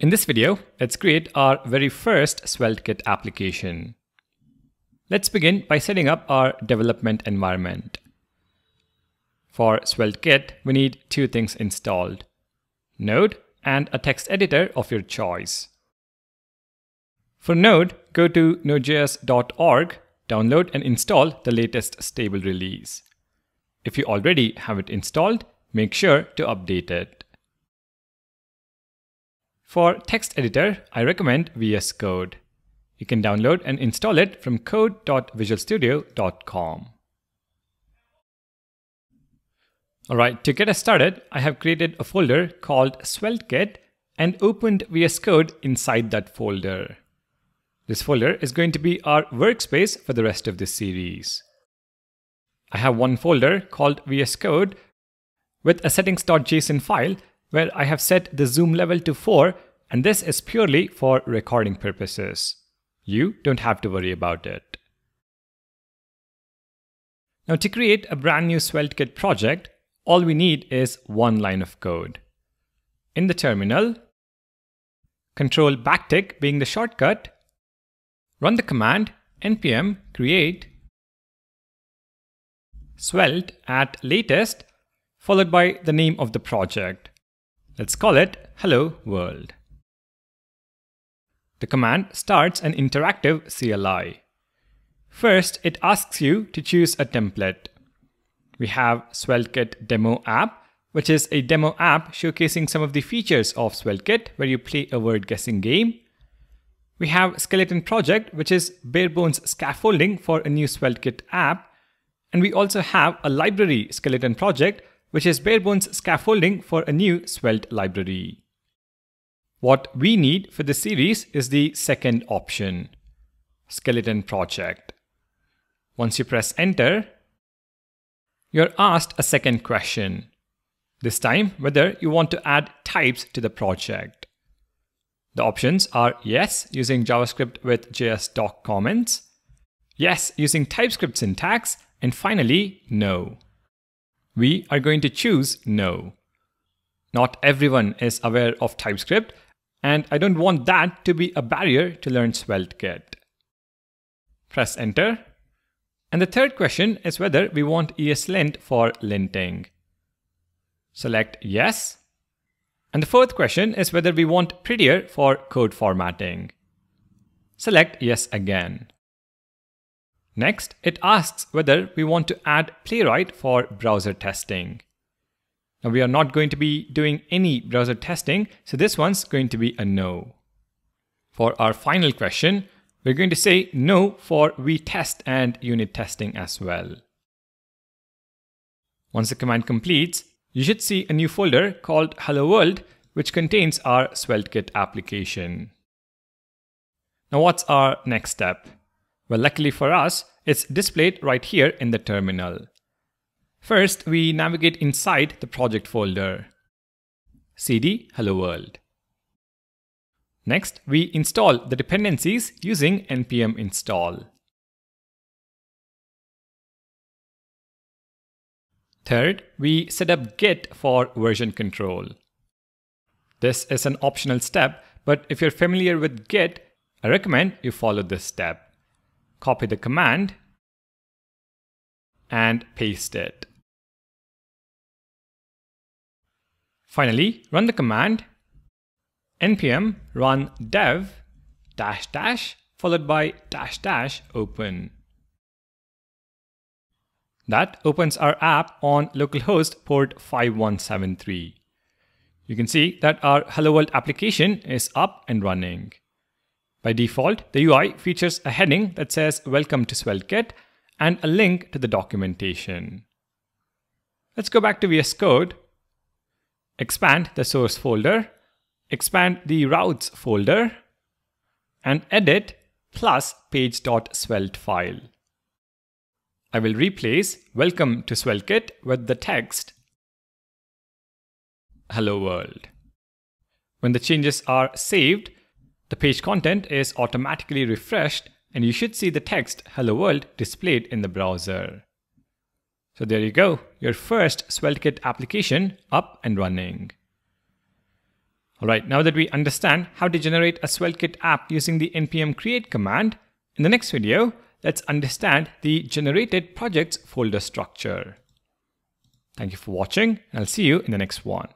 In this video, let's create our very first SvelteKit application. Let's begin by setting up our development environment. For SvelteKit, we need two things installed: Node and a text editor of your choice. For Node, go to nodejs.org, download and install the latest stable release. If you already have it installed, make sure to update it. For text editor, I recommend VS Code. You can download and install it from code.visualstudio.com. Alright, to get us started, I have created a folder called SvelteKit and opened VS Code inside that folder. This folder is going to be our workspace for the rest of this series. I have one folder called VS Code with a settings.json file where I have set the zoom level to 4, and this is purely for recording purposes. You don't have to worry about it. Now, to create a brand new SvelteKit project, all we need is one line of code. In the terminal, Control backtick being the shortcut, run the command npm create svelte at latest, followed by the name of the project. Let's call it Hello World. The command starts an interactive CLI. First, it asks you to choose a template. We have SvelteKit Demo App, which is a demo app showcasing some of the features of SvelteKit where you play a word guessing game. We have Skeleton Project, which is bare bones scaffolding for a new SvelteKit app. And we also have a library Skeleton Project, which is bare bones scaffolding for a new Svelte library. What we need for this series is the second option, Skeleton Project. Once you press enter, you're asked a second question, this time whether you want to add types to the project. The options are yes, using JavaScript with JSDoc comments, yes, using TypeScript syntax, and finally, no. We are going to choose no. Not everyone is aware of TypeScript, and I don't want that to be a barrier to learn SvelteKit. Press enter. And the third question is whether we want ESLint for linting. Select yes. And the fourth question is whether we want Prettier for code formatting. Select yes again. Next, it asks whether we want to add Playwright for browser testing. Now, we are not going to be doing any browser testing, so this one's going to be a no. For our final question, we're going to say no for vitest and unit testing as well. Once the command completes, you should see a new folder called Hello World, which contains our SvelteKit application. Now, what's our next step? Well, luckily for us, it's displayed right here in the terminal. First, we navigate inside the project folder, cd hello world. Next, we install the dependencies using npm install. Third, we set up Git for version control. This is an optional step, but if you're familiar with Git, I recommend you follow this step. Copy the command and paste it. Finally, run the command npm run dev .. followed by .. open. That opens our app on localhost port 5173. You can see that our Hello World application is up and running. By default, the UI features a heading that says Welcome to SvelteKit and a link to the documentation. Let's go back to VS Code, expand the source folder, expand the routes folder, and edit plus page.svelte file. I will replace Welcome to SvelteKit with the text Hello World. When the changes are saved, the page content is automatically refreshed, and you should see the text Hello World displayed in the browser. So there you go, your first SvelteKit application up and running. All right, now that we understand how to generate a SvelteKit app using the npm create command, in the next video, let's understand the generated projects folder structure. Thank you for watching, and I'll see you in the next one.